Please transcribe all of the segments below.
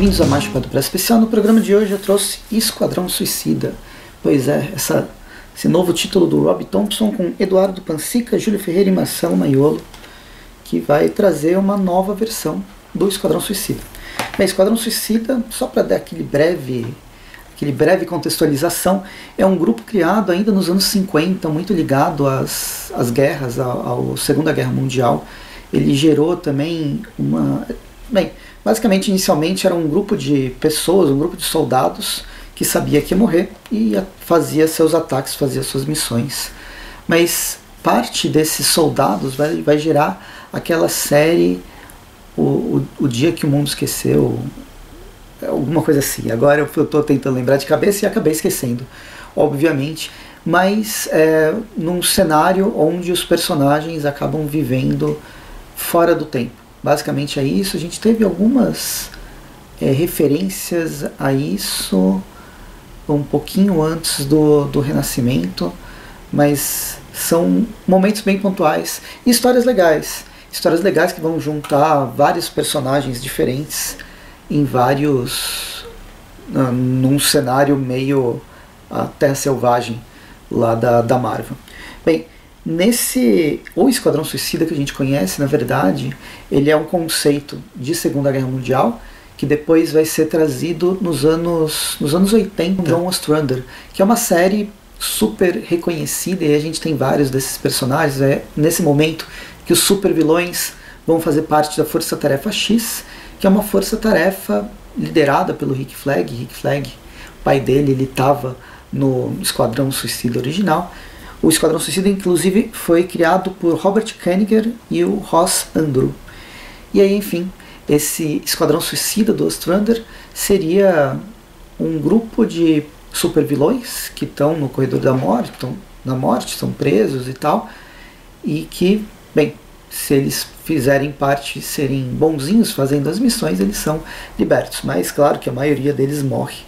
bem-vindos a mais Chapéu do Presto Especial. No programa de hoje eu trouxe Esquadrão Suicida. Pois é, esse novo título do Robbie Thompson com Eduardo Pancica, Júlio Ferreira e Marcelo Maiolo, que vai trazer uma nova versão do Esquadrão Suicida. Bem, Esquadrão Suicida, só para dar aquele breve contextualização, é um grupo criado ainda nos anos 50, muito ligado às guerras, à Segunda Guerra Mundial. Ele gerou também uma... Bem, basicamente, inicialmente era um grupo de pessoas, um grupo de soldados que sabia que ia morrer e fazia seus ataques, fazia suas missões. Mas parte desses soldados vai gerar aquela série o Dia que o Mundo Esqueceu, alguma coisa assim. Agora eu estou tentando lembrar de cabeça e acabei esquecendo, obviamente. Mas é num cenário onde os personagens acabam vivendo fora do tempo. Basicamente é isso. A gente teve algumas referências a isso um pouquinho antes do Renascimento, mas são momentos bem pontuais e histórias legais que vão juntar vários personagens diferentes em vários... num cenário meio a Terra Selvagem lá da Marvel. Bem, o Esquadrão Suicida que a gente conhece, na verdade, ele é um conceito de Segunda Guerra Mundial que depois vai ser trazido nos anos 80, John Ostrander, que é uma série super reconhecida e a gente tem vários desses personagens. É nesse momento que os super vilões vão fazer parte da Força-Tarefa X, que é uma força-tarefa liderada pelo Rick Flag. Rick Flag, o pai dele, ele estava no Esquadrão Suicida original. O Esquadrão Suicida, inclusive, foi criado por Robert Kanigher e o Ross Andrew. E aí, enfim, esse Esquadrão Suicida do Ostrander seria um grupo de supervilões que estão no corredor da morte, estão presos e tal, e que, bem, se eles fizerem parte, serem bonzinhos fazendo as missões, eles são libertos. Mas, claro, que a maioria deles morre.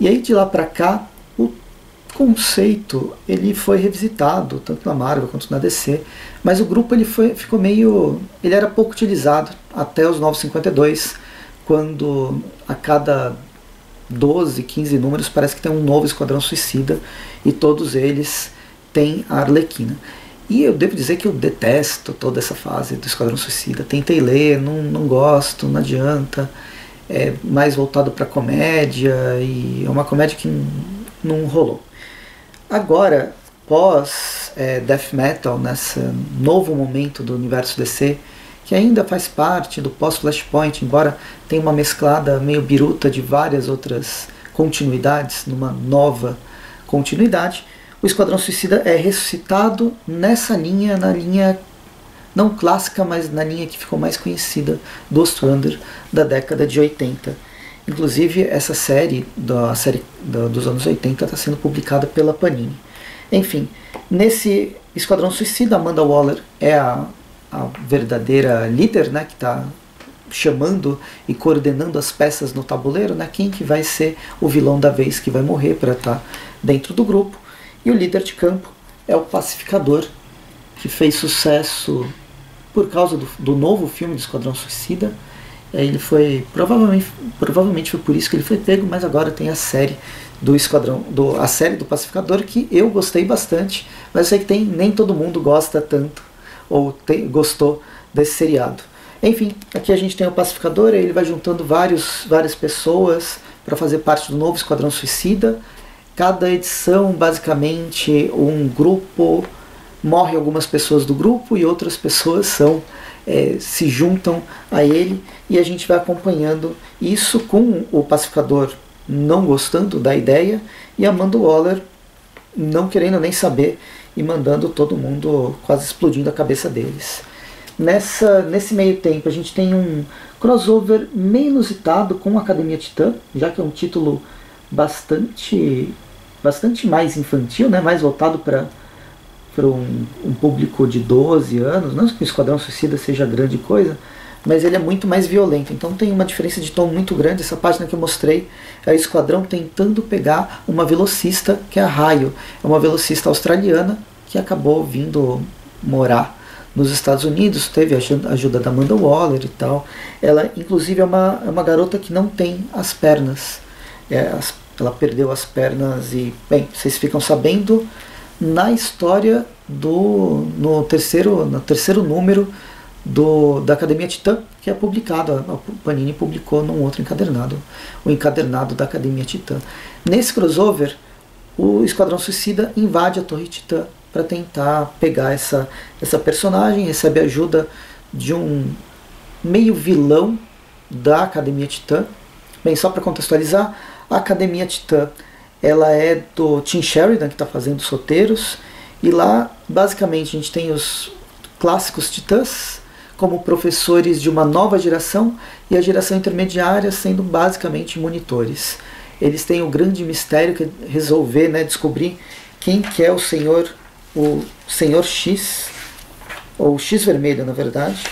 E aí, de lá pra cá, conceito ele foi revisitado tanto na Marvel quanto na DC, mas o grupo ele era pouco utilizado até os 952, quando a cada 12, 15 números parece que tem um novo Esquadrão Suicida e todos eles têm a Arlequina. E eu devo dizer que eu detesto toda essa fase do Esquadrão Suicida. Tentei ler, não gosto, não adianta. É mais voltado para comédia e é uma comédia que não rolou. Agora, pós Death Metal, nesse novo momento do universo DC, que ainda faz parte do pós-Flashpoint, embora tenha uma mesclada meio biruta de várias outras continuidades, numa nova continuidade, o Esquadrão Suicida é ressuscitado nessa linha, na linha não clássica, mas na linha que ficou mais conhecida do Ostrander da década de 80. Inclusive, essa série, dos anos 80, está sendo publicada pela Panini. Enfim, nesse Esquadrão Suicida, Amanda Waller é a verdadeira líder, né, que está chamando e coordenando as peças no tabuleiro, né, quem que vai ser o vilão da vez que vai morrer para estar dentro do grupo. E o líder de campo é o Pacificador, que fez sucesso por causa do novo filme do Esquadrão Suicida. Ele foi provavelmente foi por isso que ele foi pego, mas agora tem a série do Esquadrão, a série do Pacificador, que eu gostei bastante, mas eu sei que nem todo mundo gosta tanto ou gostou desse seriado. Enfim, aqui a gente tem o Pacificador, ele vai juntando várias pessoas para fazer parte do novo Esquadrão Suicida. Cada edição, basicamente, um grupo morre, algumas pessoas do grupo e outras pessoas se juntam a ele, e a gente vai acompanhando isso com o Pacificador não gostando da ideia e Amanda Waller não querendo nem saber e mandando todo mundo quase explodindo a cabeça deles. Nesse meio tempo a gente tem um crossover meio inusitado com a Academia Titã, já que é um título bastante mais infantil, né? Mais voltado para um público de 12 anos, não que o Esquadrão Suicida seja grande coisa, mas ele é muito mais violento, então tem uma diferença de tom muito grande. Essa página que eu mostrei é o Esquadrão tentando pegar uma velocista, que é a Raio, é uma velocista australiana que acabou vindo morar nos Estados Unidos, teve a ajuda da Amanda Waller e tal. Ela, inclusive, é uma garota que não tem as pernas. Ela perdeu as pernas e, bem, vocês ficam sabendo na história no terceiro número da Academia Titã, que é publicado. A Panini publicou num outro encadernado, o encadernado da Academia Titã. Nesse crossover, o Esquadrão Suicida invade a Torre Titã para tentar pegar essa personagem, recebe a ajuda de um meio vilão da Academia Titã. Bem, só para contextualizar, a Academia Titã, ela é do Tim Sheridan, que está fazendo os roteiros, e lá basicamente a gente tem os clássicos titãs como professores de uma nova geração e a geração intermediária sendo basicamente monitores. Eles têm o grande mistério que é resolver, né, descobrir quem que é o Senhor X, ou X vermelho na verdade,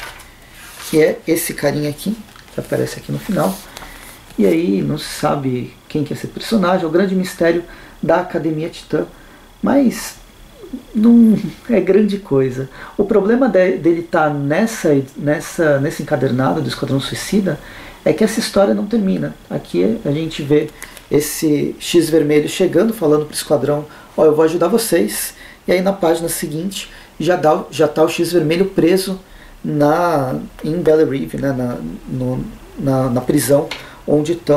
que é esse carinha aqui, que aparece aqui no final. E aí não se sabe quem que é esse personagem, é o grande mistério da Academia Titã, mas não é grande coisa. O problema dele tá nesse encadernado do Esquadrão Suicida é que essa história não termina. Aqui a gente vê esse X vermelho chegando, falando pro Esquadrão, ó, eu vou ajudar vocês. E aí na página seguinte já tá o X vermelho preso em Bellerive, né, na prisão onde tá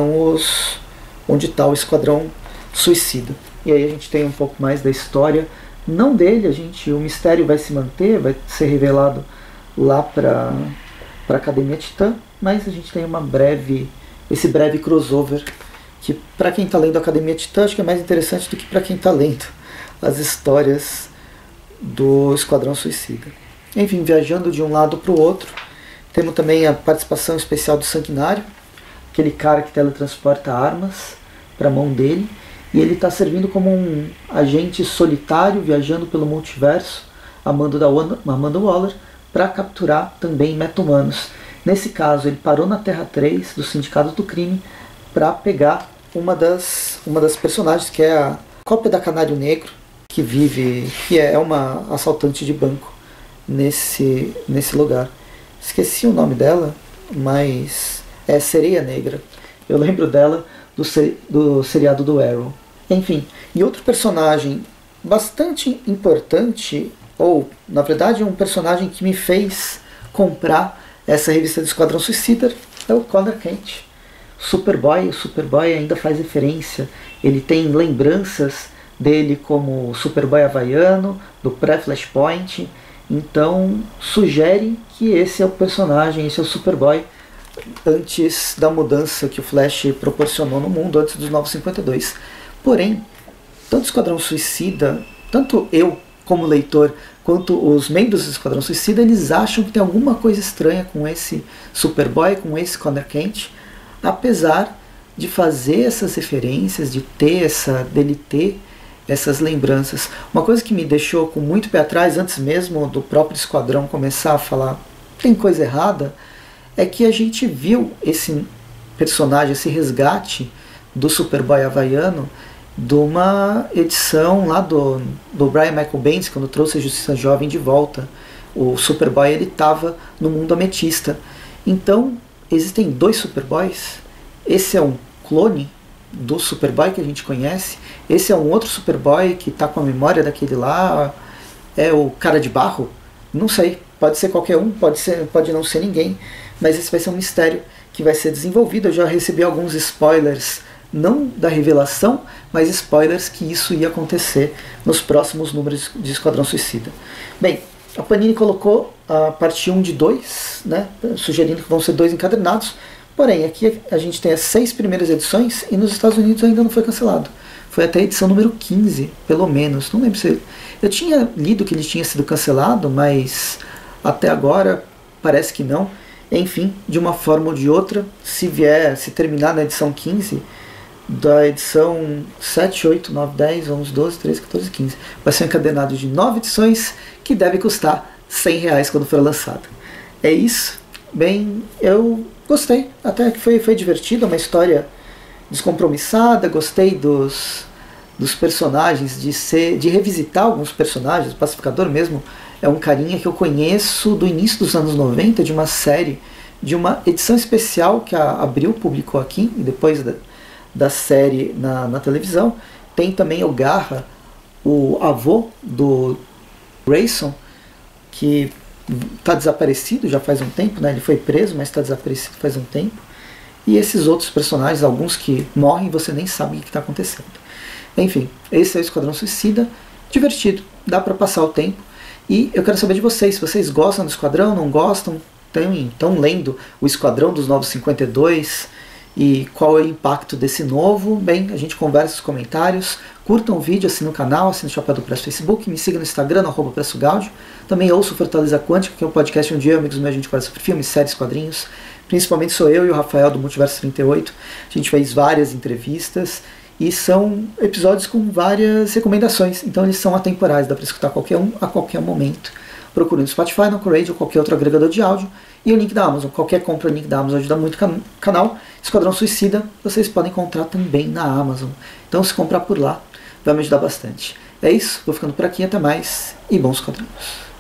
o Esquadrão Suicida. E aí a gente tem um pouco mais da história, não dele, o mistério vai se manter, vai ser revelado lá para a Academia Titã, mas a gente tem esse breve crossover, que para quem está lendo a Academia Titã, acho que é mais interessante do que para quem está lendo as histórias do Esquadrão Suicida. Enfim, viajando de um lado para o outro, temos também a participação especial do Sanguinário, aquele cara que teletransporta armas para a mão dele, e ele está servindo como um agente solitário, viajando pelo multiverso, Amanda Waller, para capturar também meta-humanos. Nesse caso, ele parou na Terra 3, do Sindicato do Crime, para pegar uma das personagens, que é a cópia da Canário Negro, que é uma assaltante de banco nesse lugar. Esqueci o nome dela, mas é Sereia Negra. Eu lembro dela do seriado do Arrow. Enfim, e outro personagem bastante importante, ou na verdade um personagem que me fez comprar essa revista do Esquadrão Suicida, é o Conner Kent. Superboy, o Superboy ainda faz referência, ele tem lembranças dele como Superboy havaiano, do pré-Flashpoint, então sugere que esse é o personagem, esse é o Superboy, antes da mudança que o Flash proporcionou no mundo, antes dos Novos 52. Porém, tanto o Esquadrão Suicida, tanto eu como leitor, quanto os membros do Esquadrão Suicida, eles acham que tem alguma coisa estranha com esse Superboy, com esse Conner Kent, apesar de fazer essas referências, dele ter essas lembranças. Uma coisa que me deixou com muito pé atrás, antes mesmo do próprio Esquadrão começar a falar tem coisa errada, é que a gente viu esse personagem, esse resgate do Superboy havaiano de uma edição lá do Brian Michael Bendis, quando trouxe a Justiça Jovem de volta. O Superboy estava no mundo ametista. Então, existem dois Superboys. Esse é um clone do Superboy que a gente conhece. Esse é um outro Superboy que está com a memória daquele lá. É o cara de barro? Não sei. Pode ser qualquer um, pode não ser ninguém. Mas esse vai ser um mistério que vai ser desenvolvido. Eu já recebi alguns spoilers, não da revelação, mas spoilers que isso ia acontecer nos próximos números de Esquadrão Suicida. Bem, a Panini colocou a parte 1 de 2, né, sugerindo que vão ser 2 encadernados. Porém, aqui a gente tem as 6 primeiras edições e nos Estados Unidos ainda não foi cancelado. Foi até a edição número 15, pelo menos. Não lembro se... Eu tinha lido que ele tinha sido cancelado, mas até agora parece que não. Enfim, de uma forma ou de outra, se terminar na edição 15, da edição 7, 8, 9, 10, 11, 12, 13, 14, 15, vai ser um encadernado de 9 edições, que deve custar R$100 quando for lançado. É isso. Bem, eu gostei, até que foi divertido, uma história descompromissada, gostei dos personagens, de revisitar alguns personagens, o Pacificador mesmo, É um carinha que eu conheço do início dos anos 90, de uma série, de uma edição especial que a Abril publicou aqui, e depois da série na televisão. Tem também o Garra, o avô do Grayson, que está desaparecido já faz um tempo, né? Ele foi preso, mas está desaparecido faz um tempo. E esses outros personagens, alguns que morrem e você nem sabe o que está acontecendo. Enfim, esse é o Esquadrão Suicida. Divertido, dá para passar o tempo. E eu quero saber de vocês, se vocês gostam do Esquadrão, não gostam, estão lendo o Esquadrão dos Novos 52 e qual é o impacto desse novo. Bem, a gente conversa nos comentários, curtam o vídeo, assinem o canal, assinem o Chapéu do Presto no Facebook, me sigam no Instagram, @PrestoGaudio. Também ouço o Fortaleza Quântica, que é um podcast onde eu e amigos meus a gente conversa sobre filmes, séries, quadrinhos. Principalmente sou eu e o Rafael do Multiverso 38, a gente fez várias entrevistas. E são episódios com várias recomendações, então eles são atemporais, dá para escutar qualquer um, a qualquer momento. Procure no Spotify, no Anchor ou qualquer outro agregador de áudio. E o link da Amazon, qualquer compra o link da Amazon ajuda muito o canal. Esquadrão Suicida, vocês podem encontrar também na Amazon. Então se comprar por lá, vai me ajudar bastante. É isso, vou ficando por aqui, até mais e bons quadrinhos.